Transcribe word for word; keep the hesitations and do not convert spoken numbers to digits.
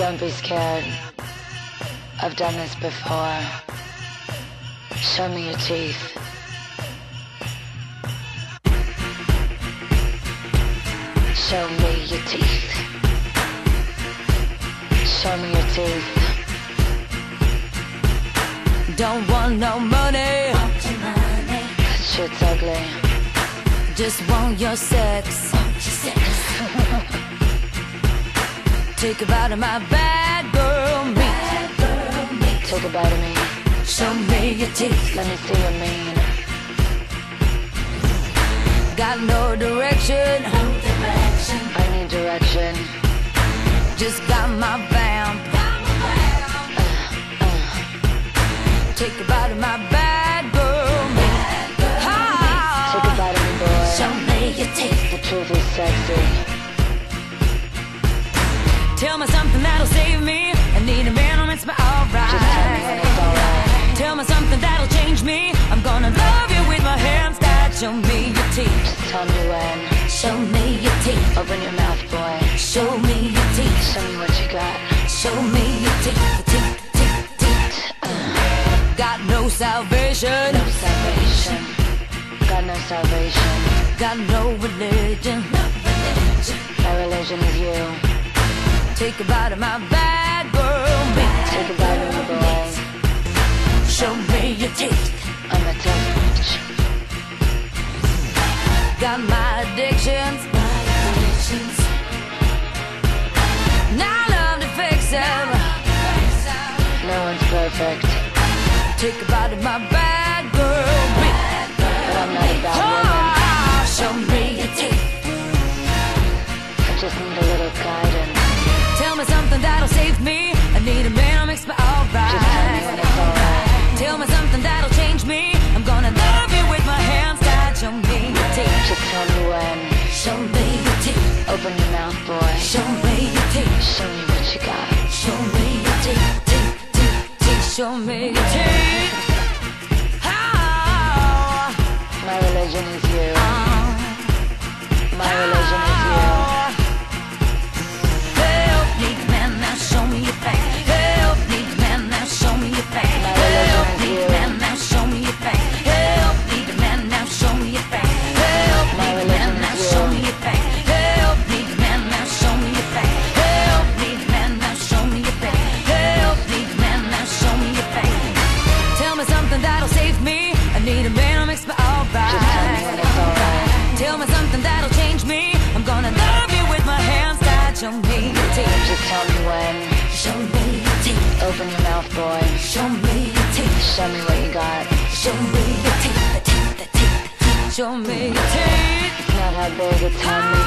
Don't be scared. I've done this before. Show me your teeth. Show me your teeth. Show me your teeth. Don't want no money. Want your money. That shit's ugly. Just want your sex. Want your sex. Take a bite of my bad girl meat. Bad girl meat. Take a bite of me. Show me your teeth. Let me see your mean. Got no direction. No direction. I need direction. Just got my vamp. Got my vamp. Uh, uh. Take a bite of my bad girl meat. Bad girl ha! Meat. Take a bite of me, boy. Show me your teeth. The truth is sexy. Tell me something that'll save me. I need a man who makes me alright. Just tell me when it's alright. Tell me something that'll change me. I'm gonna love you with my hands tied. Show me your teeth. Just tell me when. Show me your teeth. Open your mouth, boy. Show me your teeth. Show me what you got. Show me your teeth. Teeth, teeth, teeth. Uh. Got no salvation. No salvation. Got no salvation. Got no religion. No religion. My religion is you. Take a bite of my bad girl meat. Take a bite of my boy. Show me your teeth. I'm a tough bitch. Got my addictions. My addictions. Now I love to fix them. No one's perfect. Take a bite of my bad girl meat. But I'm not a bad woman. Oh, show me your teeth. I just need a little guidance. Tell me something that'll save me. I need a man who makes me alright. Right. Tell me something that'll change me. I'm gonna love you with my hands tied. Show me your teeth. Just tell me when. Show me your teeth. Open your mouth, boy. Show me your teeth. Show me what you got. Show me your teeth. Teeth, teeth, teeth. Show me your teeth. Oh. My religion is you. Oh. My religion is you. Show me your back. Help, need a man now. Show me your back. Help, need a man now. Show me your back. Help, need a man now. Show me your back. Help, need a man now. Show me your back. Help, need a man now. Show me your back. Help, need a man now. Show me your back. Help, need a man now. Show me your back. Tell me something that'll save me. I need a man who makes me alright. Tell me something that'll change me. I'm gonna love you with my hands tied. Show me your teeth. Just tell me when. Show me your teeth. Open your mouth, boy. Show me your teeth. Show me what you got. Show me your teeth. The teeth, the teeth, the teeth. Show me your teeth. It's not how big, it's how